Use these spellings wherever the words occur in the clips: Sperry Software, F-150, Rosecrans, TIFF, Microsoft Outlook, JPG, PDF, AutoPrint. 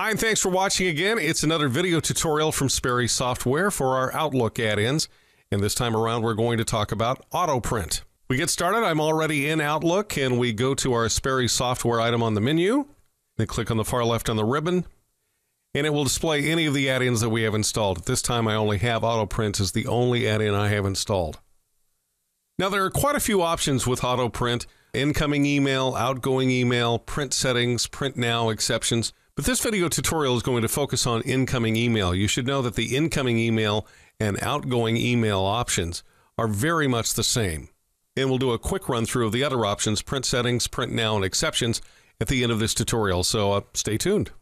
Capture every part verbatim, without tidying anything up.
Hi, and thanks for watching again. It's another video tutorial from Sperry Software for our Outlook add-ins. And this time around, we're going to talk about AutoPrint. We get started. I'm already in Outlook, and we go to our Sperry Software item on the menu. Then click on the far left on the ribbon, and it will display any of the add-ins that we have installed. At this time, I only have AutoPrint as the only add-in I have installed. Now, there are quite a few options with AutoPrint: incoming email, outgoing email, print settings, print now, exceptions. But this video tutorial is going to focus on incoming email. You should know that the incoming email and outgoing email options are very much the same. And we'll do a quick run through of the other options, print settings, print now, and exceptions at the end of this tutorial, so uh, stay tuned.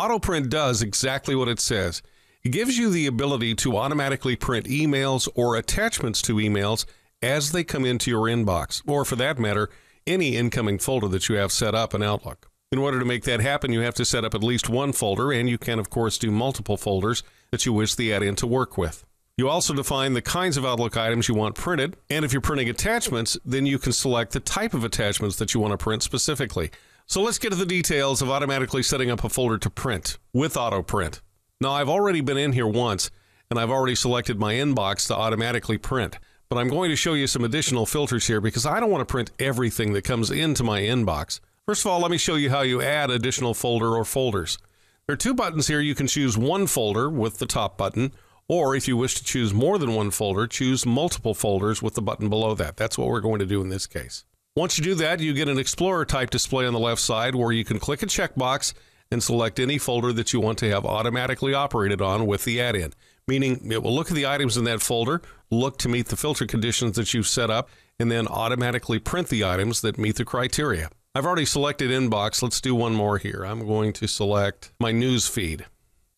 AutoPrint does exactly what it says. It gives you the ability to automatically print emails or attachments to emails as they come into your inbox, or for that matter, any incoming folder that you have set up in Outlook. In order to make that happen, you have to set up at least one folder, and you can, of course, do multiple folders that you wish the add-in to work with. You also define the kinds of Outlook items you want printed, and if you're printing attachments, then you can select the type of attachments that you want to print specifically. So let's get to the details of automatically setting up a folder to print with AutoPrint. Now, I've already been in here once, and I've already selected my inbox to automatically print, but I'm going to show you some additional filters here because I don't want to print everything that comes into my inbox. First of all, let me show you how you add additional folder or folders. There are two buttons here. You can choose one folder with the top button, or if you wish to choose more than one folder, choose multiple folders with the button below that. That's what we're going to do in this case. Once you do that, you get an Explorer-type display on the left side where you can click a checkbox and select any folder that you want to have automatically operated on with the add-in, meaning it will look at the items in that folder, look to meet the filter conditions that you've set up, and then automatically print the items that meet the criteria. I've already selected inbox. Let's do one more here. I'm going to select my news feed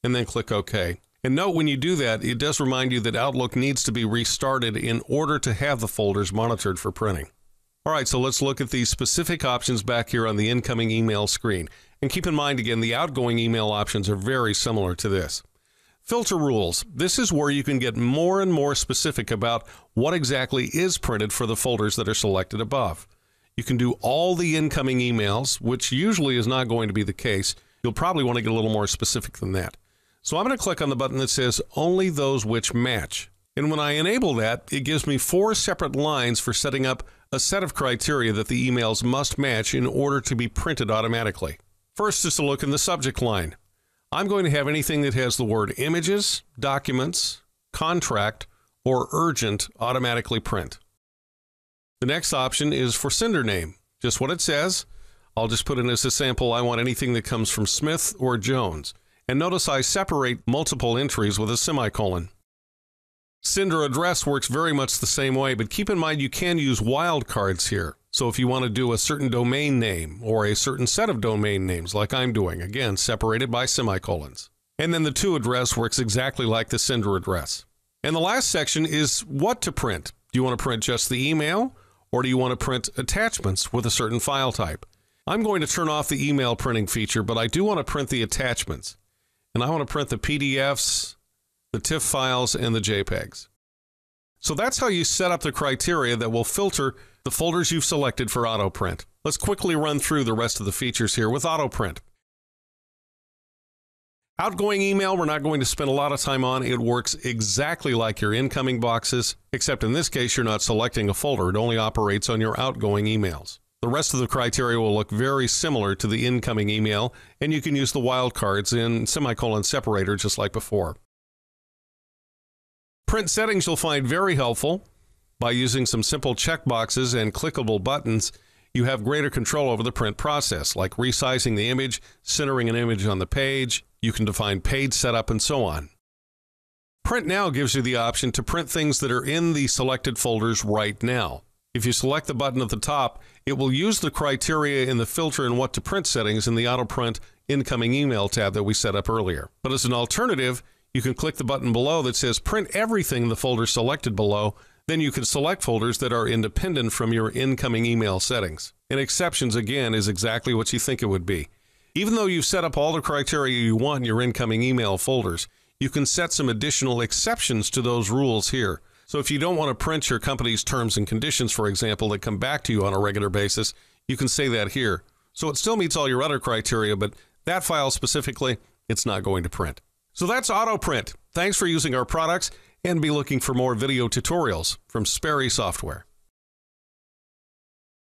and then click OK. And note, when you do that, it does remind you that Outlook needs to be restarted in order to have the folders monitored for printing. All right, so let's look at the specific options back here on the incoming email screen. And keep in mind, again, the outgoing email options are very similar to this. Filter rules. This is where you can get more and more specific about what exactly is printed for the folders that are selected above. You can do all the incoming emails, which usually is not going to be the case. You'll probably want to get a little more specific than that. So I'm going to click on the button that says only those which match. And when I enable that, it gives me four separate lines for setting up a set of criteria that the emails must match in order to be printed automatically. First is to look in the subject line. I'm going to have anything that has the word images, documents, contract, or urgent automatically print. The next option is for sender name, just what it says. I'll just put in as a sample, I want anything that comes from Smith or Jones. And notice I separate multiple entries with a semicolon. Sender address works very much the same way, but keep in mind you can use wildcards here. So if you want to do a certain domain name or a certain set of domain names like I'm doing, again, separated by semicolons. And then the to address works exactly like the sender address. And the last section is what to print. Do you want to print just the email? Or do you want to print attachments with a certain file type? I'm going to turn off the email printing feature, but I do want to print the attachments. And I want to print the P D Fs, the TIFF files, and the JPEGs. So that's how you set up the criteria that will filter the folders you've selected for AutoPrint. Let's quickly run through the rest of the features here with AutoPrint. Outgoing email, we're not going to spend a lot of time on. It works exactly like your incoming boxes, except in this case, you're not selecting a folder. It only operates on your outgoing emails. The rest of the criteria will look very similar to the incoming email, and you can use the wildcards in semicolon separator just like before. Print settings you'll find very helpful. By using some simple checkboxes and clickable buttons, you have greater control over the print process, like resizing the image, centering an image on the page. You can define page setup and so on. Print Now gives you the option to print things that are in the selected folders right now. If you select the button at the top, it will use the criteria in the filter and what to print settings in the AutoPrint incoming email tab that we set up earlier. But as an alternative, you can click the button below that says print everything in the folder selected below. Then you can select folders that are independent from your incoming email settings. And exceptions, again, is exactly what you think it would be. Even though you've set up all the criteria you want in your incoming email folders, you can set some additional exceptions to those rules here. So if you don't want to print your company's terms and conditions, for example, that come back to you on a regular basis, you can say that here. So it still meets all your other criteria, but that file specifically, it's not going to print. So that's AutoPrint. Thanks for using our products, and be looking for more video tutorials from Sperry Software.